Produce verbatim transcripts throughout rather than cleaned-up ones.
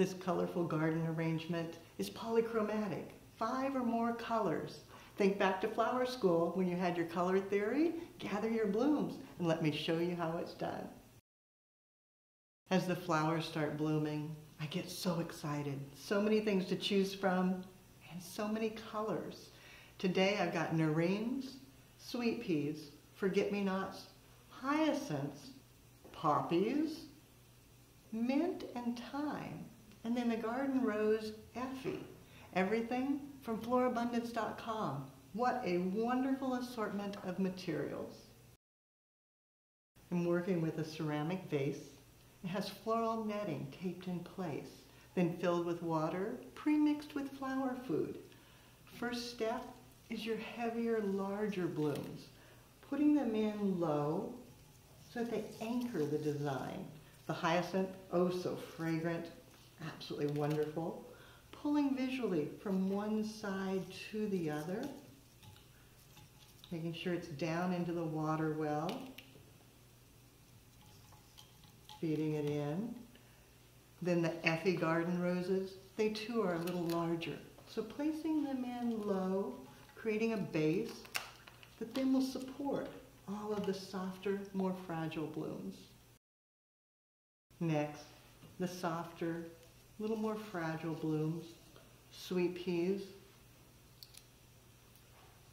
This colorful garden arrangement is polychromatic, five or more colors. Think back to flower school when you had your color theory. Gather your blooms and let me show you how it's done. As the flowers start blooming, I get so excited. So many things to choose from and so many colors. Today I've got nerines, sweet peas, forget-me-nots, hyacinths, poppies, mint and thyme, and then the garden rose Effie. Everything from florabundance dot com. What a wonderful assortment of materials. I'm working with a ceramic vase. It has floral netting taped in place, then filled with water, pre-mixed with flower food. First step is your heavier, larger blooms, putting them in low so that they anchor the design. The hyacinth, oh so fragrant, absolutely wonderful. Pulling visually from one side to the other, making sure it's down into the water well, feeding it in. Then the Effie garden roses, they too are a little larger. So placing them in low, creating a base that then will support all of the softer, more fragile blooms. Next, the softer, little more fragile blooms, sweet peas,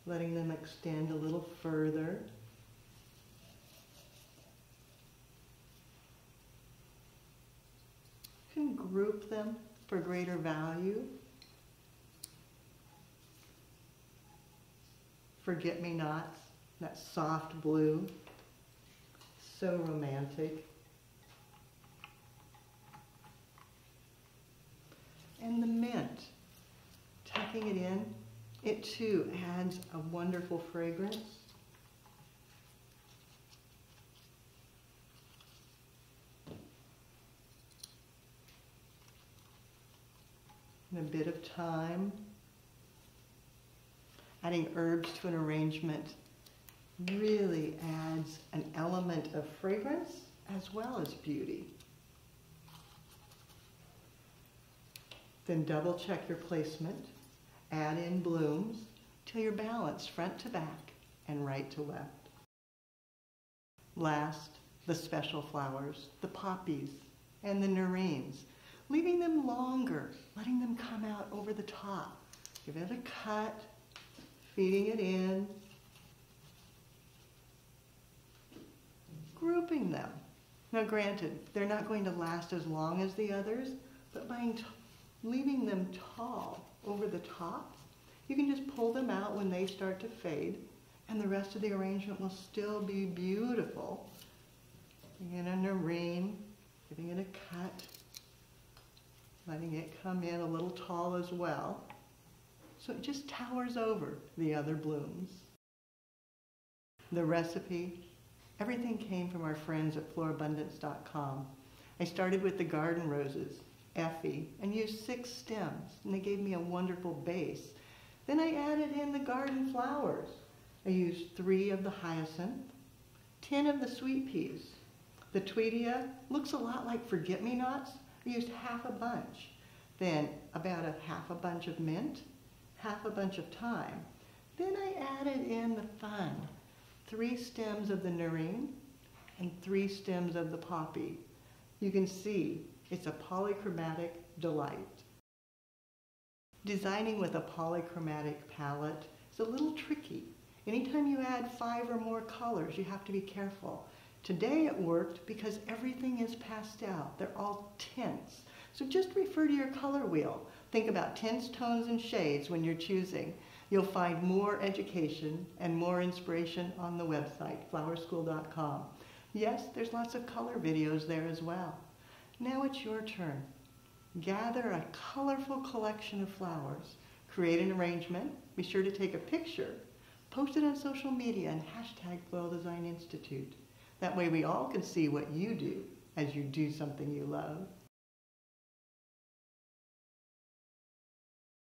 letting them extend a little further. You can group them for greater value. Forget-me-nots, that soft blue, so romantic. And the mint, tucking it in, it too adds a wonderful fragrance. And a bit of thyme. Adding herbs to an arrangement really adds an element of fragrance as well as beauty. Then double check your placement, add in blooms till you're balanced front to back and right to left. Last, the special flowers, the poppies and the nerines, leaving them longer, letting them come out over the top. Give it a cut, feeding it in, grouping them. Now granted, they're not going to last as long as the others, but by leaving them tall over the top, you can just pull them out when they start to fade, and the rest of the arrangement will still be beautiful. Bringing in a nerine, giving it a cut, letting it come in a little tall as well, so it just towers over the other blooms. The recipe, everything came from our friends at florabundance dot com. I started with the garden roses, Effie, and used six stems, and they gave me a wonderful base. Then I added in the garden flowers. I used three of the hyacinth, ten of the sweet peas. The Tweedia looks a lot like forget-me-nots. I used half a bunch. Then about a half a bunch of mint, half a bunch of thyme. Then I added in the fun, three stems of the nerine and three stems of the poppy. You can see it's a polychromatic delight. Designing with a polychromatic palette is a little tricky. Anytime you add five or more colors, you have to be careful. Today it worked because everything is pastel. They're all tints. So just refer to your color wheel. Think about tints, tones, and shades when you're choosing. You'll find more education and more inspiration on the website, flower school dot com. Yes, there's lots of color videos there as well. Now it's your turn. Gather a colorful collection of flowers. Create an arrangement. Be sure to take a picture. Post it on social media and hashtag Floral Design Institute. That way we all can see what you do as you do something you love.